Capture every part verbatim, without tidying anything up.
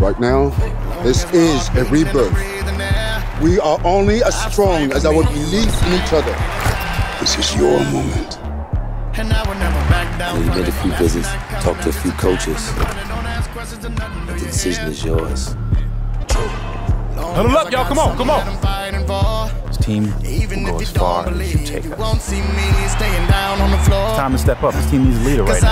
Right now, this is a rebirth. We are only as strong as our belief in each other. This is your moment. Well, you did a few visits, talked to a few coaches. But the decision is yours. Huddle up, y'all. Come on, come on. This team will go as far as you take us. It's time to step up. This team needs a leader right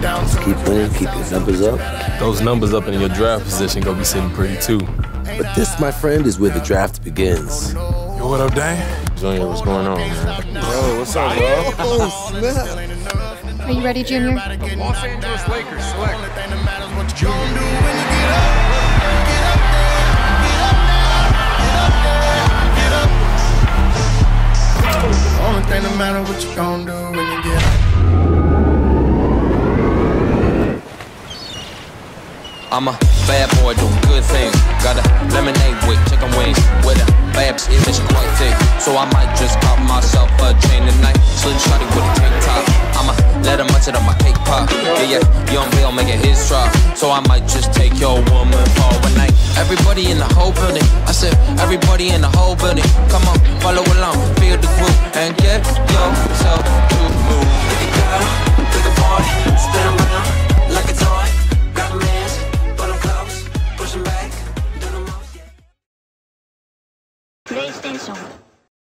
now. Just keep winning, keep your numbers up. Those numbers up in your draft position gonna be sitting pretty too. But this, my friend, is where the draft begins. Yo, what up, Dane? Junior, what's going on, man? Yo, what's up, bro? Oh, snap. Are you ready, Junior? The Los Angeles Lakers select Junior. Only thing that matter what you gon' do when you get up. I'm a bad boy, do good things. Got a lemonade with chicken wings. With a babs, it is quite thick. So I might just pop myself a chain tonight. Slim Shady with a tank top. I'ma let him munch it on my cake pop. Yeah, yeah, young Bill making his try. So I might just take your woman for a night. Everybody in the whole building. I said, everybody in the whole building. Come on, follow along, feel the group, and get yourself to move. Get it down, pick a party, spin around like a toy. Grab a man's, put them close, push them back, do them off. PlayStation.